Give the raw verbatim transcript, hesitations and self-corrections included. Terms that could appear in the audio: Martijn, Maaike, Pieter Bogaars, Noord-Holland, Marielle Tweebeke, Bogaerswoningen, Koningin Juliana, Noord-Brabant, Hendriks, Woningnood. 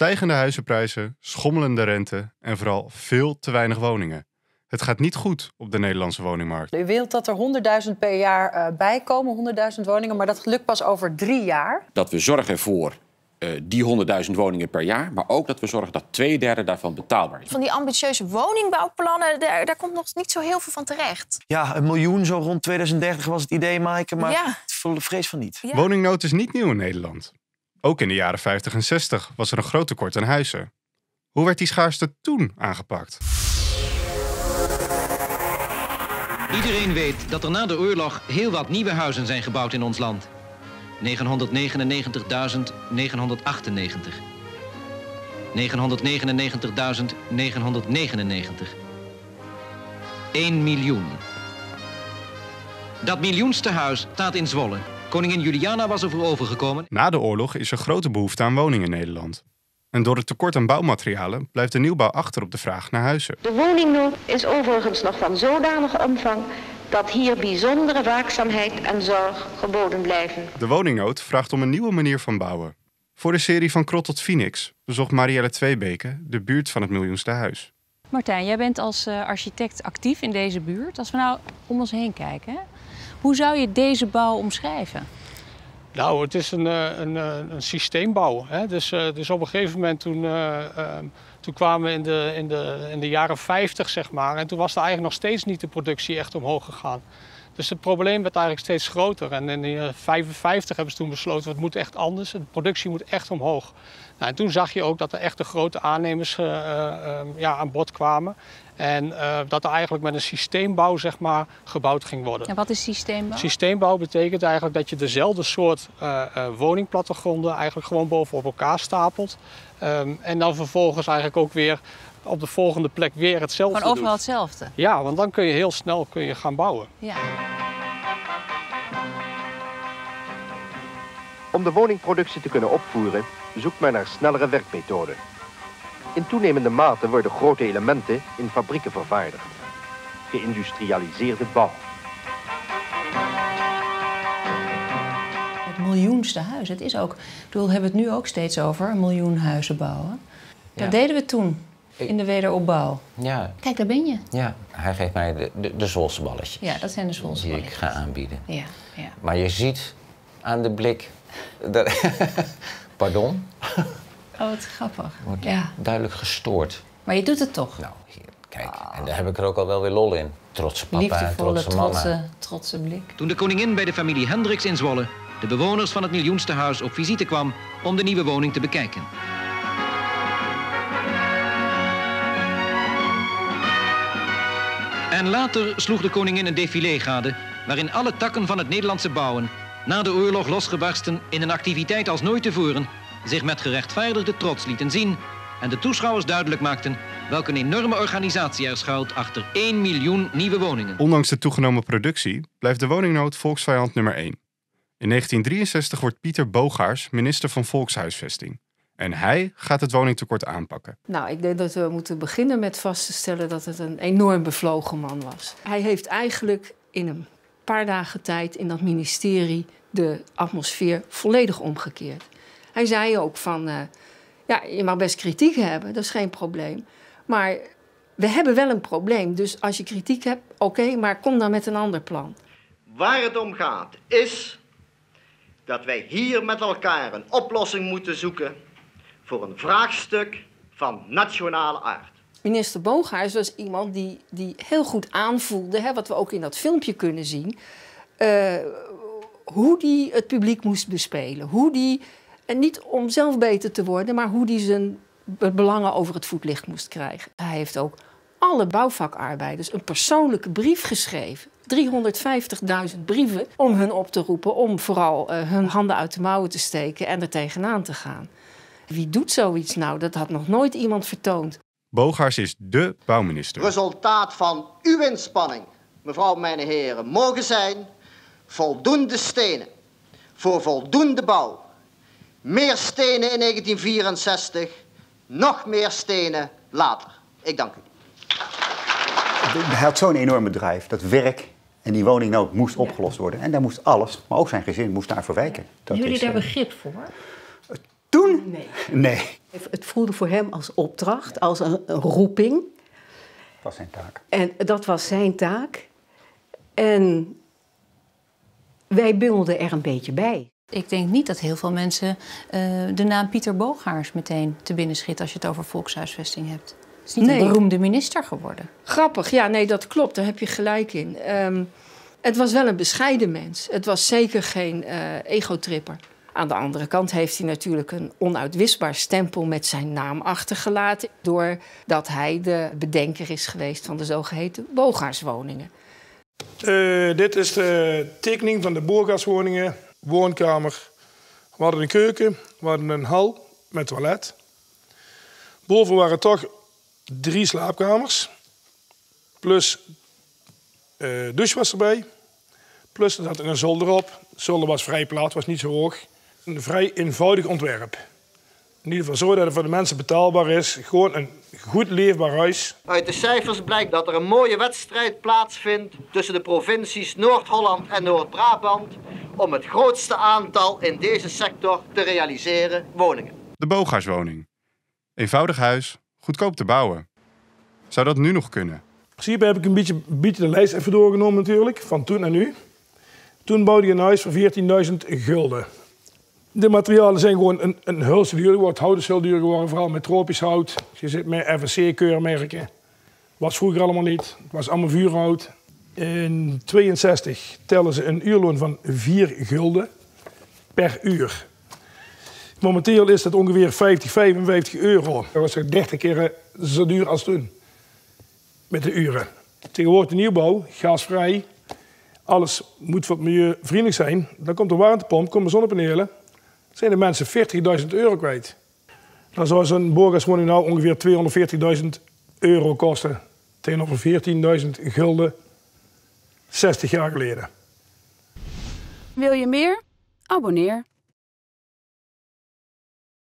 Stijgende huizenprijzen, schommelende rente en vooral veel te weinig woningen. Het gaat niet goed op de Nederlandse woningmarkt. U wilt dat er honderdduizend per jaar uh, bij komen, honderdduizend woningen, maar dat lukt pas over drie jaar. Dat we zorgen voor uh, die honderdduizend woningen per jaar, maar ook dat we zorgen dat twee derde daarvan betaalbaar is. Van die ambitieuze woningbouwplannen, daar, daar komt nog niet zo heel veel van terecht. Ja, een miljoen zo rond tweeduizend dertig was het idee, Maaike, maar ja. Vrees van niet. Ja. Woningnood is niet nieuw in Nederland. Ook in de jaren vijftig en zestig was er een groot tekort aan huizen. Hoe werd die schaarste toen aangepakt? Iedereen weet dat er na de oorlog heel wat nieuwe huizen zijn gebouwd in ons land. negenhonderdnegenennegentigduizend negenhonderdachtennegentig. negenhonderdnegenennegentigduizend negenhonderdnegenennegentig. één miljoen. Dat miljoenste huis staat in Zwolle. Koningin Juliana was ervoor overgekomen. Na de oorlog is er grote behoefte aan woningen in Nederland. En door het tekort aan bouwmaterialen blijft de nieuwbouw achter op de vraag naar huizen. De woningnood is overigens nog van zodanige omvang dat hier bijzondere waakzaamheid en zorg geboden blijven. De woningnood vraagt om een nieuwe manier van bouwen. Voor de serie Van Krot tot Phoenix bezocht Marielle Tweebeke de buurt van het miljoenste huis. Martijn, jij bent als architect actief in deze buurt. Als we nou om ons heen kijken, hoe zou je deze bouw omschrijven? Nou, het is een, een, een systeembouw. Hè? Dus, dus op een gegeven moment toen, uh, um, toen kwamen we in de, in, de, in de jaren vijftig, zeg maar. En toen was er eigenlijk nog steeds niet de productie echt omhoog gegaan. Dus het probleem werd eigenlijk steeds groter. En in de jaren vijfenvijftig hebben ze toen besloten, het moet echt anders. De productie moet echt omhoog. Nou, en toen zag je ook dat er echt de grote aannemers uh, uh, ja, aan bod kwamen. En uh, dat er eigenlijk met een systeembouw, zeg maar, gebouwd ging worden. En wat is systeembouw? Systeembouw betekent eigenlijk dat je dezelfde soort uh, uh, woningplattegronden eigenlijk gewoon bovenop elkaar stapelt. Um, en dan vervolgens eigenlijk ook weer op de volgende plek weer hetzelfde doet. Gewoon overal hetzelfde? Ja, want dan kun je heel snel kun je gaan bouwen. Ja. Om de woningproductie te kunnen opvoeren, zoekt men naar snellere werkmethoden. In toenemende mate worden grote elementen in fabrieken vervaardigd. Geïndustrialiseerde bouw. Het miljoenste huis, het is ook... Ik bedoel, we hebben het nu ook steeds over, een miljoen huizen bouwen. Dat ja. deden we toen, in de wederopbouw. Ja. Kijk, daar ben je. Ja, hij geeft mij de, de, de Zwolse balletjes. Ja, dat zijn de Zwolse balletjes. Die ik ga aanbieden. Ja, ja. Maar je ziet aan de blik... Dat, pardon? Oh, wat grappig. Wordt ja. duidelijk gestoord. Maar je doet het toch? Nou, hier, kijk. Oh. En daar heb ik er ook al wel weer lol in. Trotse papa, liefdevolle, trotse mama. Trotse, trotse blik. Toen de koningin bij de familie Hendriks in Zwolle... de bewoners van het miljoenste huis op visite kwam... om de nieuwe woning te bekijken. En later sloeg de koningin een défilé gade... waarin alle takken van het Nederlandse bouwen... na de oorlog losgebarsten in een activiteit als nooit tevoren... zich met gerechtvaardigde trots lieten zien... en de toeschouwers duidelijk maakten... welke enorme organisatie er schuilt achter één miljoen nieuwe woningen. Ondanks de toegenomen productie blijft de woningnood volksvijand nummer één. In negentien drieënzestig wordt Pieter Bogaars minister van Volkshuisvesting. En hij gaat het woningtekort aanpakken. Nou, ik denk dat we moeten beginnen met vast te stellen... dat het een enorm bevlogen man was. Hij heeft eigenlijk in een paar dagen tijd in dat ministerie... de atmosfeer volledig omgekeerd. Hij zei ook van, uh, ja, je mag best kritiek hebben, dat is geen probleem. Maar we hebben wel een probleem, dus als je kritiek hebt, oké, okay, maar kom dan met een ander plan. Waar het om gaat is dat wij hier met elkaar een oplossing moeten zoeken voor een vraagstuk van nationale aard. Minister Bogaars was iemand die, die heel goed aanvoelde, hè, wat we ook in dat filmpje kunnen zien, uh, hoe die het publiek moest bespelen, hoe die... En niet om zelf beter te worden, maar hoe hij zijn belangen over het voetlicht moest krijgen. Hij heeft ook alle bouwvakarbeiders een persoonlijke brief geschreven. driehonderdvijftigduizend brieven om hun op te roepen, om vooral uh, hun handen uit de mouwen te steken en er tegenaan te gaan. Wie doet zoiets nou? Dat had nog nooit iemand vertoond. Bogaars is dé bouwminister. Resultaat van uw inspanning, mevrouw, mijn heren, mogen zijn voldoende stenen voor voldoende bouw. Meer stenen in negentien vierenzestig, nog meer stenen later. Ik dank u. Hij had zo'n enorme drijf, dat werk en die woningnood moest ja. opgelost worden. En daar moest alles, maar ook zijn gezin, moest daarvoor wijken. Dat Jullie is, daar begrip voor? Toen? Nee. nee. Het voelde voor hem als opdracht, als een, een roeping. Dat was zijn taak. En dat was zijn taak. En wij bungelden er een beetje bij. Ik denk niet dat heel veel mensen uh, de naam Pieter Bogaars meteen te binnen schiet als je het over volkshuisvesting hebt. Het is niet nee. een beroemde minister geworden. Grappig, ja, nee, dat klopt. Daar heb je gelijk in. Um, het was wel een bescheiden mens. Het was zeker geen uh, egotripper. Aan de andere kant heeft hij natuurlijk een onuitwisbaar stempel met zijn naam achtergelaten, doordat hij de bedenker is geweest van de zogeheten Bogaerswoningen. Uh, dit is de tekening van de Bogaerswoningen. Woonkamer. We hadden een keuken, we hadden een hal met toilet. Boven waren toch drie slaapkamers. Plus uh, douche was erbij. Plus er zat een zolder op. De zolder was vrij plat, was niet zo hoog. Een vrij eenvoudig ontwerp. In ieder geval zo dat het voor de mensen betaalbaar is. Gewoon een goed leefbaar huis. Uit de cijfers blijkt dat er een mooie wedstrijd plaatsvindt tussen de provincies Noord-Holland en Noord-Brabant om het grootste aantal in deze sector te realiseren woningen. De Bogaerswoning. Eenvoudig huis, goedkoop te bouwen. Zou dat nu nog kunnen? In principe heb ik een beetje, een beetje de lijst even doorgenomen natuurlijk, van toen en nu. Toen bouwde je een huis voor veertienduizend gulden. De materialen zijn gewoon een, een hulse duur geworden. Hout is heel duur geworden, vooral met tropisch hout. Je zit met F S C-keurmerken. Was vroeger allemaal niet. Het was allemaal vuurhout. In tweeënzestig tellen ze een uurloon van vier gulden per uur. Momenteel is dat ongeveer vijftig, vijfenvijftig euro. Dat was dertig keer zo duur als toen. Met de uren. Tegenwoordig de nieuwbouw, gasvrij. Alles moet wat milieuvriendelijk zijn. Dan komt de warmtepomp, komen zonnepanelen. Zijn de mensen veertigduizend euro kwijt. Dan zou zo'n Bogaerswoning nou ongeveer tweehonderdveertigduizend euro kosten. Tegenover veertienduizend gulden zestig jaar geleden. Wil je meer? Abonneer.